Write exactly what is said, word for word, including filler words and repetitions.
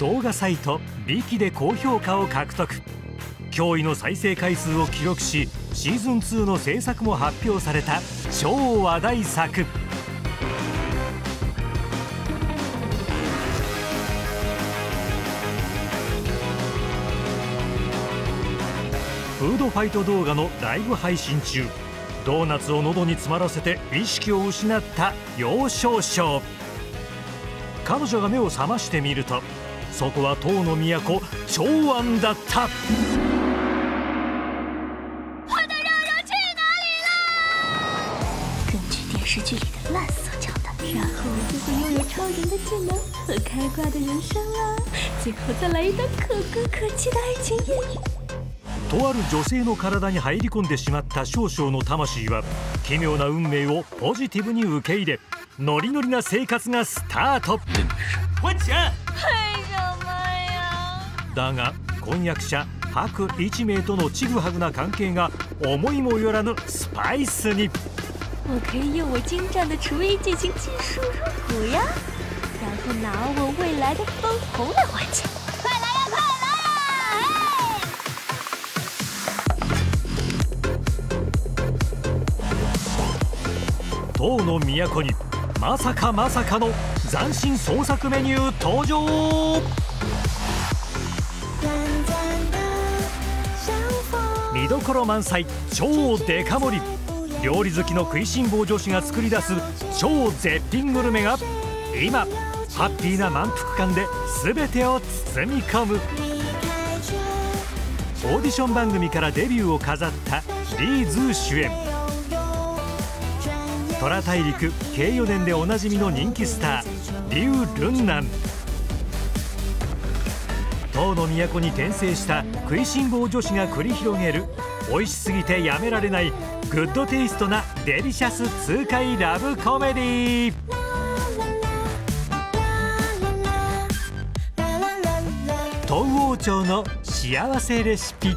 動画サイトビキで高評価を獲得、驚異の再生回数を記録し、シーズンツーの制作も発表された超話題作。フードファイト動画のライブ配信中、ドーナツを喉に詰まらせて意識を失った要少将。彼女が目を覚ましてみると、そこは唐の都長安だった。とある女性の体に入り込んでしまった少々の魂は、奇妙な運命をポジティブに受け入れ、ノリノリな生活がスタート。だが婚約者白一明とのちぐはぐな関係が思いもよらぬスパイスに。唐の都にまさかまさかの斬新創作メニュー登場。見どころ満載、超デカ盛り。料理好きの食いしん坊女子が作り出す超絶品グルメが今、ハッピーな満腹感で全てを包み込む。オーディション番組からデビューを飾った李子主演、トラ大陸計よねんでおなじみの人気スター劉倫南。唐の都に転生した食いしん坊女子が繰り広げる、美味しすぎてやめられないグッドテイストなデリシャス痛快ラブコメディー。東王朝の幸せレシピ。